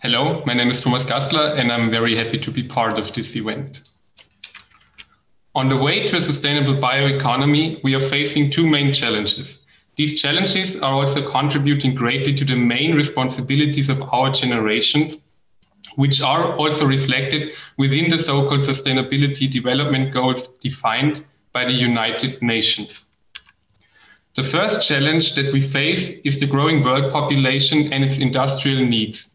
Hello, my name is Thomas Gassler, and I'm very happy to be part of this event. On the way to a sustainable bioeconomy, we are facing two main challenges. These challenges are also contributing greatly to the main responsibilities of our generations, which are also reflected within the so-called Sustainability Development Goals defined by the United Nations. The first challenge that we face is the growing world population and its industrial needs.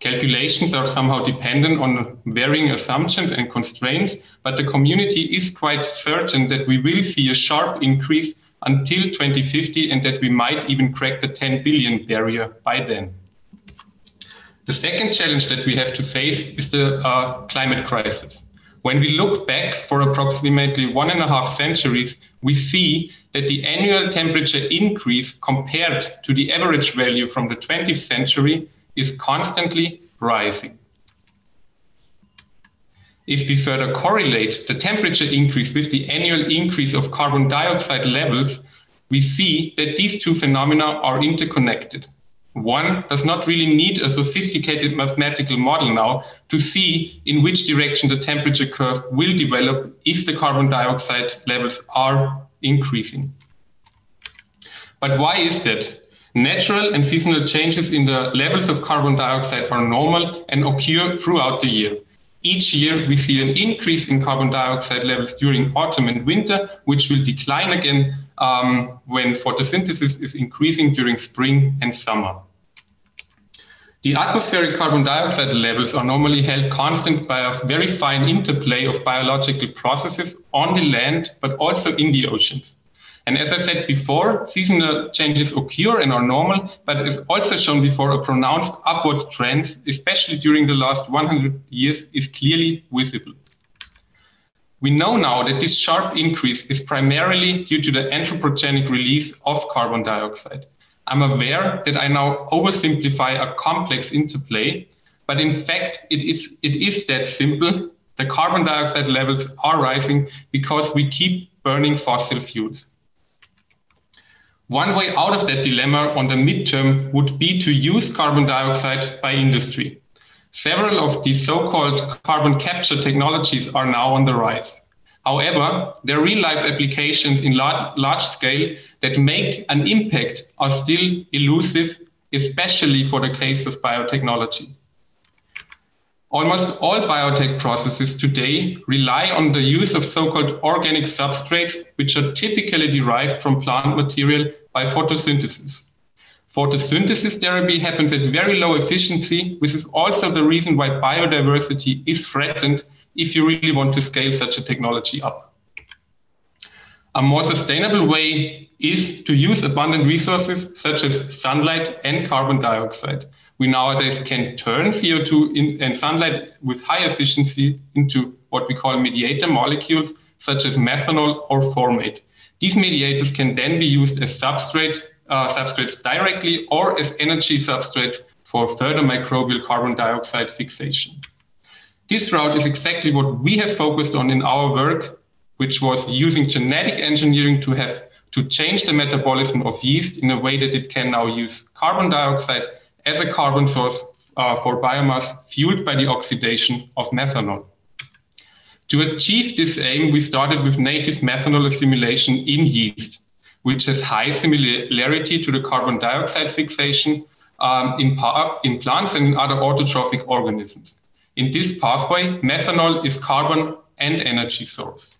Calculations are somehow dependent on varying assumptions and constraints, but the community is quite certain that we will see a sharp increase until 2050 and that we might even crack the 10 billion barrier by then. The second challenge that we have to face is the climate crisis. When we look back for approximately 1.5 centuries, we see that the annual temperature increase compared to the average value from the 20th century is constantly rising. If we further correlate the temperature increase with the annual increase of carbon dioxide levels, we see that these two phenomena are interconnected. One does not really need a sophisticated mathematical model now to see in which direction the temperature curve will develop if the carbon dioxide levels are increasing. But why is that? Natural and seasonal changes in the levels of carbon dioxide are normal and occur throughout the year. Each year, we see an increase in carbon dioxide levels during autumn and winter, which will decline again when photosynthesis is increasing during spring and summer. The atmospheric carbon dioxide levels are normally held constant by a very fine interplay of biological processes on the land, but also in the oceans. And as I said before, seasonal changes occur and are normal, but as also shown before, a pronounced upwards trend, especially during the last 100 years, is clearly visible. We know now that this sharp increase is primarily due to the anthropogenic release of carbon dioxide. I'm aware that I now oversimplify a complex interplay, but in fact, it is that simple. The carbon dioxide levels are rising because we keep burning fossil fuels. One way out of that dilemma on the midterm would be to use carbon dioxide by industry. Several of these so-called carbon capture technologies are now on the rise. However, their real-life applications in large scale that make an impact are still elusive, especially for the case of biotechnology. Almost all biotech processes today rely on the use of so-called organic substrates, which are typically derived from plant material by photosynthesis. Photosynthesis therapy happens at very low efficiency, which is also the reason why biodiversity is threatened if you really want to scale such a technology up. A more sustainable way is to use abundant resources such as sunlight and carbon dioxide. We nowadays can turn CO2 and sunlight with high efficiency into what we call mediator molecules, such as methanol or formate. These mediators can then be used as substrates directly or as energy substrates for further microbial carbon dioxide fixation. This route is exactly what we have focused on in our work, which was using genetic engineering to change the metabolism of yeast in a way that it can now use carbon dioxide as a carbon source for biomass fueled by the oxidation of methanol. To achieve this aim, we started with native methanol assimilation in yeast, which has high similarity to the carbon dioxide fixation in plants and in other autotrophic organisms. In this pathway, methanol is carbon and energy source.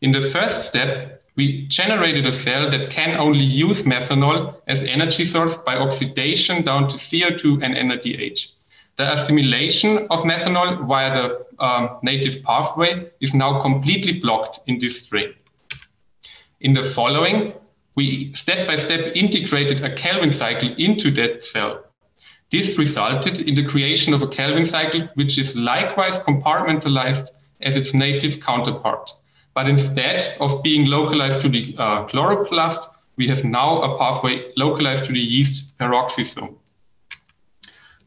In the first step, we generated a cell that can only use methanol as energy source by oxidation down to CO2 and NADH. The assimilation of methanol via the native pathway is now completely blocked in this strain. In the following, we step-by-step integrated a Calvin cycle into that cell. This resulted in the creation of a Calvin cycle, which is likewise compartmentalized as its native counterpart. But instead of being localized to the chloroplast, we have now a pathway localized to the yeast peroxisome.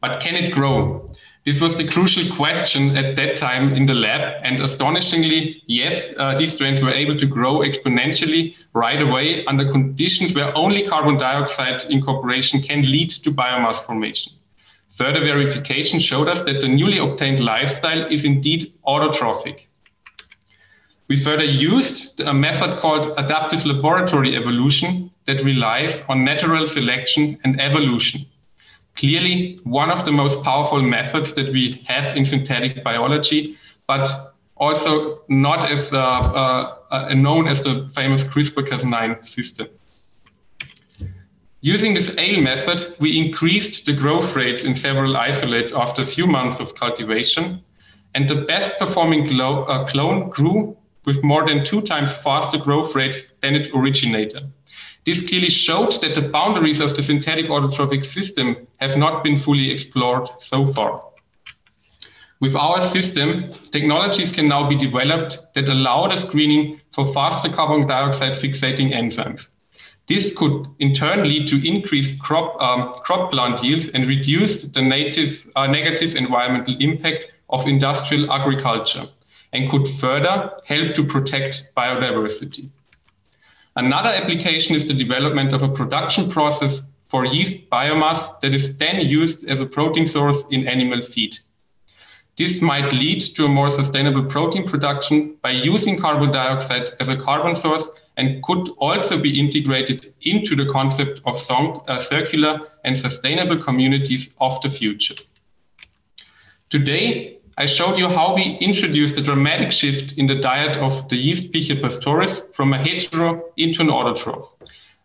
But can it grow? This was the crucial question at that time in the lab. And astonishingly, yes, these strains were able to grow exponentially right away under conditions where only carbon dioxide incorporation can lead to biomass formation. Further verification showed us that the newly obtained lifestyle is indeed autotrophic. We further used a method called adaptive laboratory evolution that relies on natural selection and evolution. Clearly, one of the most powerful methods that we have in synthetic biology, but also not as known as the famous CRISPR-Cas9 system. Using this AIL method, we increased the growth rates in several isolates after a few months of cultivation, and the best performing clone grew with more than 2 times faster growth rates than its originator. This clearly showed that the boundaries of the synthetic autotrophic system have not been fully explored so far. With our system, technologies can now be developed that allow the screening for faster carbon dioxide fixating enzymes. This could in turn lead to increased crop plant yields and reduce the negative environmental impact of industrial agriculture, and could further help to protect biodiversity. Another application is the development of a production process for yeast biomass that is then used as a protein source in animal feed. This might lead to a more sustainable protein production by using carbon dioxide as a carbon source, and could also be integrated into the concept of circular and sustainable communities of the future. Today, I showed you how we introduced a dramatic shift in the diet of the yeast Pichia pastoris from a hetero into an autotroph.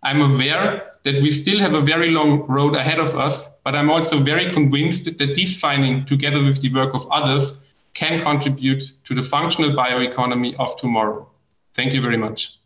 I'm aware that we still have a very long road ahead of us, but I'm also very convinced that this finding, together with the work of others, can contribute to the functional bioeconomy of tomorrow. Thank you very much.